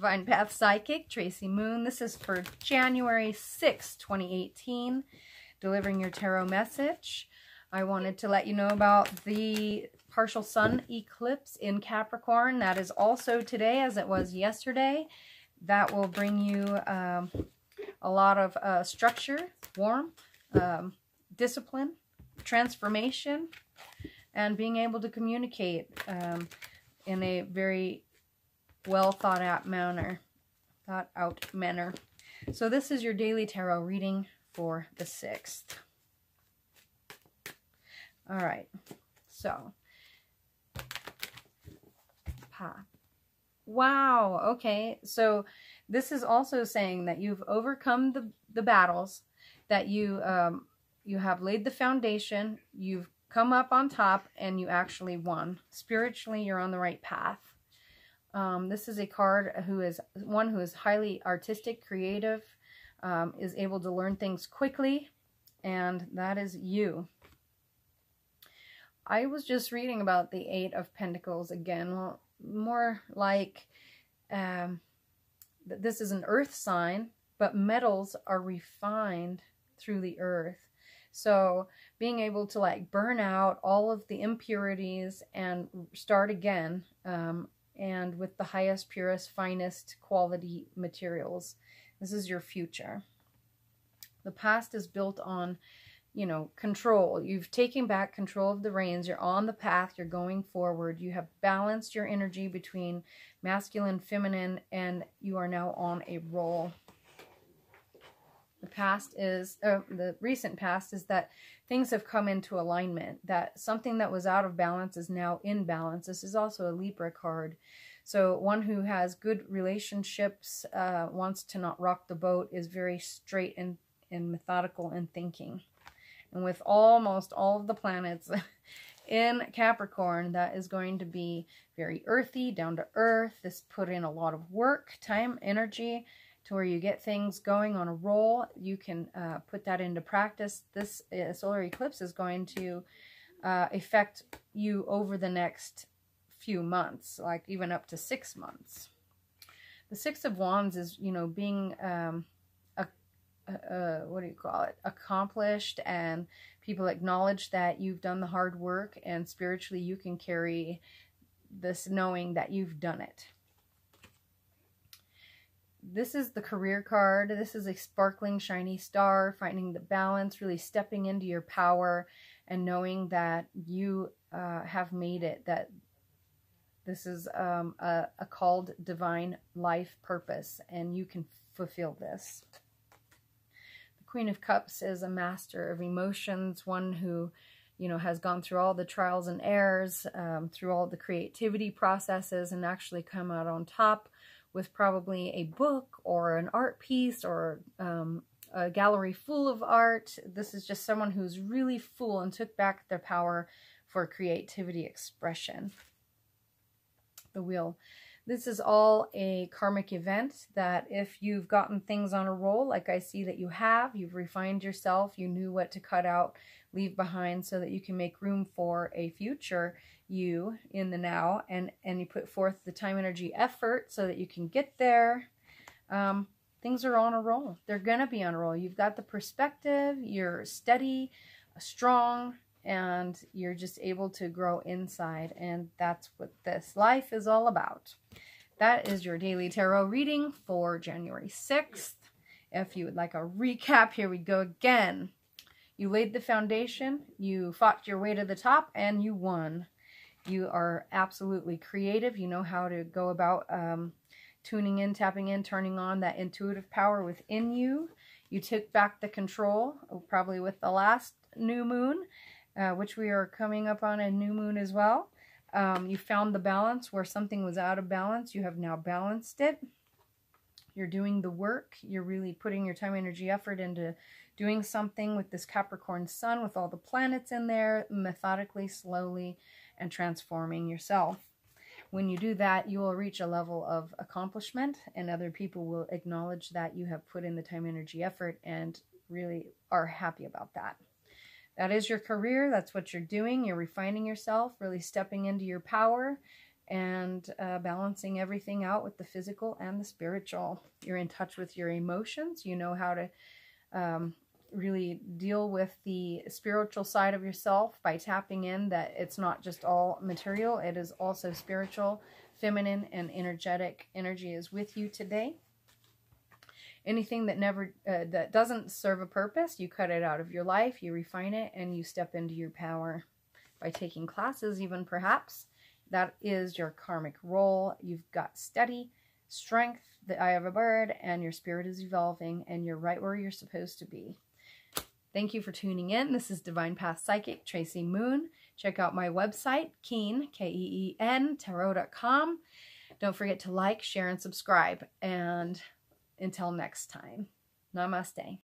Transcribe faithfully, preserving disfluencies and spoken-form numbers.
Divine Path Psychic, Traci Moon. This is for January sixth, twenty eighteen, delivering your tarot message. I wanted to let you know about the partial sun eclipse in Capricorn. That is also today as it was yesterday. That will bring you um, a lot of uh, structure, warmth, um, discipline, transformation, and being able to communicate um, in a very well thought out manner. Thought out manner. So this is your daily tarot reading for the sixth. All right. So, path. Wow. Okay. So this is also saying that you've overcome the, the battles, that you um, you have laid the foundation, you've come up on top, and you actually won. Spiritually, you're on the right path. Um, this is a card who is one who is highly artistic, creative, um, is able to learn things quickly, and that is you. I was just reading about the Eight of Pentacles again. Well, more like um, this is an earth sign, but metals are refined through the earth. So being able to like burn out all of the impurities and start again, um, and with the highest, purest, finest quality materials. This is your future. The past is built on, you know, control. You've taken back control of the reins. You're on the path. You're going forward. You have balanced your energy between masculine, feminine, and you are now on a roll. The past is, uh, the recent past is that things have come into alignment, that something that was out of balance is now in balance. This is also a Libra card. So one who has good relationships, uh, wants to not rock the boat, is very straight and, and methodical in thinking. And with almost all of the planets in Capricorn, that is going to be very earthy, down to earth. This put in a lot of work, time, energy, to where you get things going on a roll. You can uh, put that into practice. This uh, solar eclipse is going to uh, affect you over the next few months, like even up to six months. The Six of Wands is, you know, being, um, a, a, what do you call it, accomplished, and people acknowledge that you've done the hard work, and spiritually you can carry this knowing that you've done it. This is the career card. This is a sparkling, shiny star, finding the balance, really stepping into your power and knowing that you uh, have made it, that this is um, a, a called divine life purpose, and you can fulfill this. The Queen of Cups is a master of emotions, one who, you know, has gone through all the trials and errors, um, through all the creativity processes, and actually come out on top with probably a book or an art piece or um, a gallery full of art. This is just someone who's really full and took back their power for creativity expression. The Wheel. This is all a karmic event that if you've gotten things on a roll, like I see that you have, you've refined yourself, you knew what to cut out, leave behind so that you can make room for a future you in the now, and, and you put forth the time, energy, effort so that you can get there. Um, things are on a roll. They're going to be on a roll. You've got the perspective, you're steady, strong, and you're just able to grow inside, and that's what this life is all about. That is your daily tarot reading for January sixth. If you would like a recap, here we go again. You laid the foundation, you fought your way to the top, and you won. You are absolutely creative. You know how to go about um, tuning in, tapping in, turning on that intuitive power within you. You took back the control, probably with the last new moon, Uh, which we are coming up on a new moon as well. Um, you found the balance where something was out of balance. You have now balanced it. You're doing the work. You're really putting your time, energy, effort into doing something with this Capricorn sun, with all the planets in there, methodically, slowly, and transforming yourself. When you do that, you will reach a level of accomplishment, and other people will acknowledge that you have put in the time, energy, effort, and really are happy about that. That is your career. That's what you're doing. You're refining yourself, really stepping into your power, and uh, balancing everything out with the physical and the spiritual. You're in touch with your emotions. You know how to um, really deal with the spiritual side of yourself by tapping in that it's not just all material. It is also spiritual. Feminine and energetic energy is with you today. Anything that never uh, that doesn't serve a purpose, you cut it out of your life, you refine it, and you step into your power by taking classes even perhaps. That is your karmic role. You've got steady, strength, the eye of a bird, and your spirit is evolving, and you're right where you're supposed to be. Thank you for tuning in. This is Divine Path Psychic, Traci Moon. Check out my website, Keen, K E E N, Tarot dot com. Don't forget to like, share, and subscribe. And until next time, namaste.